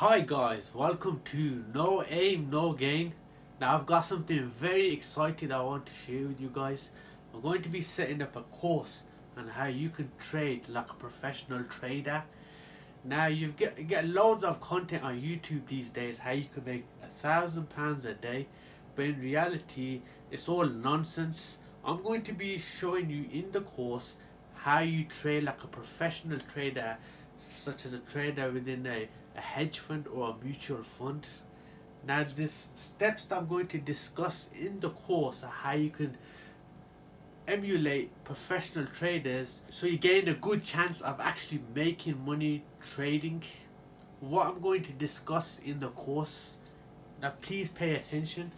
Hi guys, welcome to No Aim No Gain. Now I've got something very exciting that I want to share with you guys. I'm going to be setting up a course on how you can trade like a professional trader. Now you get loads of content on YouTube these days how you can make £1,000 a day, but in reality it's all nonsense. I'm going to be showing you in the course how you trade like a professional trader, such as a trader within a hedge fund or a mutual fund. Now the steps that I'm going to discuss in the course are how you can emulate professional traders so you gain a good chance of actually making money trading. What I'm going to discuss in the course, now please pay attention.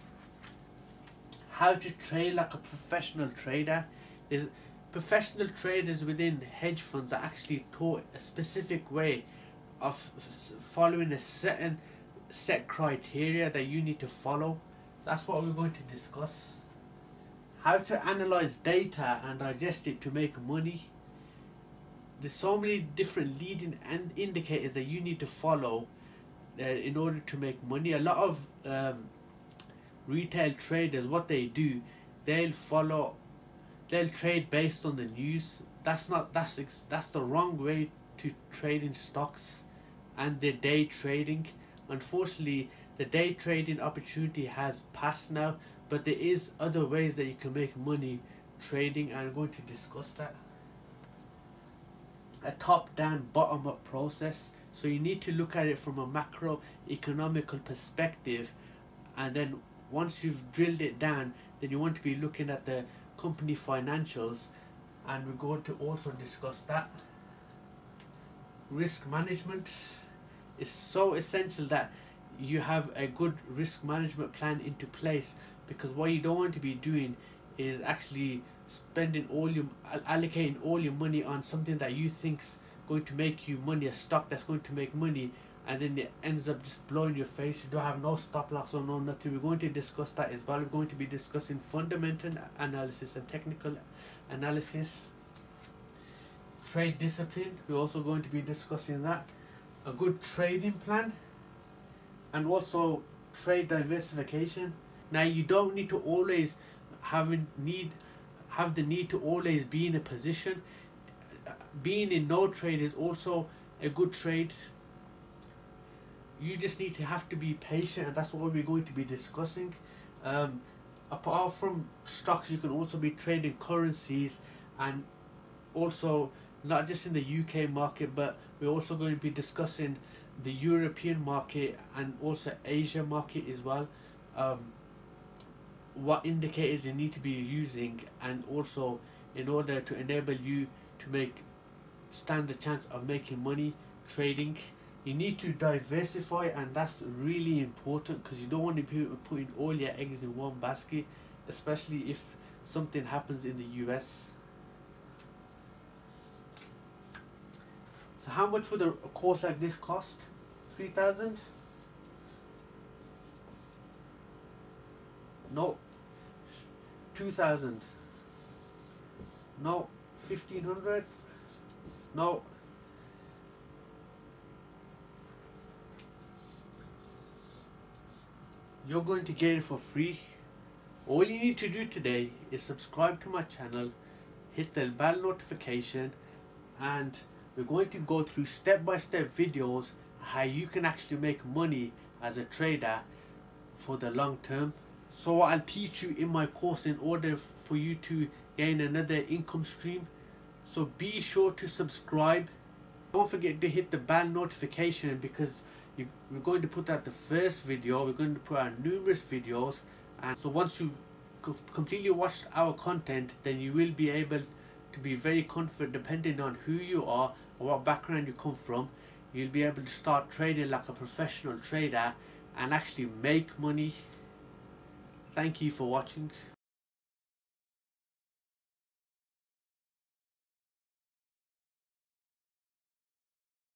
How to trade like a professional trader. There's professional traders within hedge funds are actually taught a specific way of following a certain set criteria that you need to follow. That's what we're going to discuss. How to analyze data and digest it to make money. There's so many different leading indicators that you need to follow in order to make money. A lot of retail traders, what they do, they'll trade based on the news. That's the wrong way to trade in stocks and their day trading. Unfortunately, the day trading opportunity has passed now, but there is other ways that you can make money trading, and I'm going to discuss that. A top-down, bottom-up process. So you need to look at it from a macroeconomical perspective, and then once you've drilled it down, then you want to be looking at the company financials, and we're going to also discuss that. Risk management is so essential that you have a good risk management plan into place, because what you don't want to be doing is actually spending allocating all your money on something that you think's going to make you money, a stock that's going to make money, and then it ends up just blowing your face. You don't have no stop loss or no nothing. We're going to discuss that as well. We're going to be discussing fundamental analysis and technical analysis. Trade discipline, we're also going to be discussing that. A good trading plan, and also trade diversification. Now you don't need to always have the need to always be in a position. Being in no trade is also a good trade. You just need to be patient, and that's what we're going to be discussing. Apart from stocks, you can also be trading currencies, and also not just in the UK market, but we're also going to be discussing the European market and also Asia market as well. What indicators you need to be using, and also in order to enable you to stand a chance of making money trading. You need to diversify, and that's really important, because you don't want to be putting all your eggs in one basket, especially if something happens in the US. So how much would a course like this cost? 3,000? No. 2,000? No. 1,500? No. 'You're going to get it for free. All you need to do today is subscribe to my channel, hit the bell notification, and we're going to go through step-by-step videos how you can actually make money as a trader for the long term. So what I'll teach you in my course in order for you to gain another income stream. So be sure to subscribe. Don't forget to hit the bell notification, because we're going to put out the first video. We're going to put out numerous videos. And so once you've completely watched our content, then you will be able to be very confident, depending on who you are or what background you come from. You'll be able to start trading like a professional trader and actually make money. Thank you for watching.